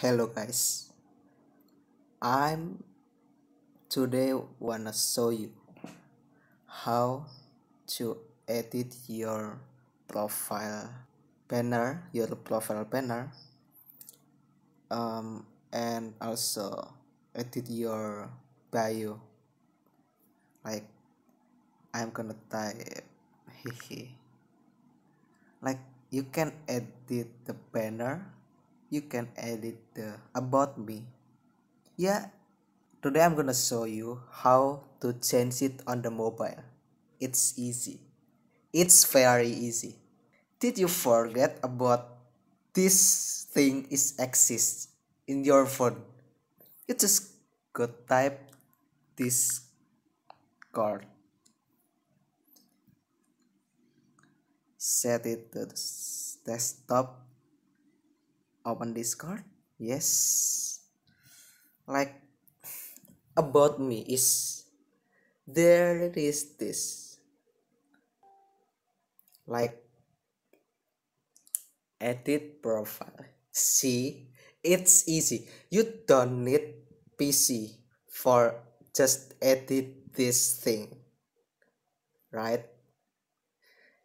Hello guys, I'm today wanna show you how to edit your profile banner and also edit your bio. Like I'm gonna type hehe. Like you can edit the banner, you can edit the about me. Yeah, today I'm gonna show you how to change it on the mobile. It's easy. It's very easy. Did you forget about this thing is exists in your phone? You just go type this card. Set it to the desktop. Open Discord. Yes, like about me is there. It is this, like edit profile. See, it's easy. You don't need PC for just edit this thing, right?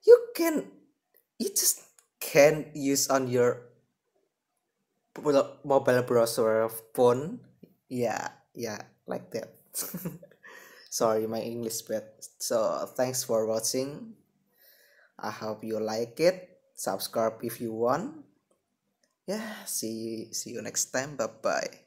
You just can use on your mobile browser phone. Yeah, like that. Sorry, my English bad. So thanks for watching. I hope you like it. Subscribe if you want. Yeah, see you next time. Bye bye.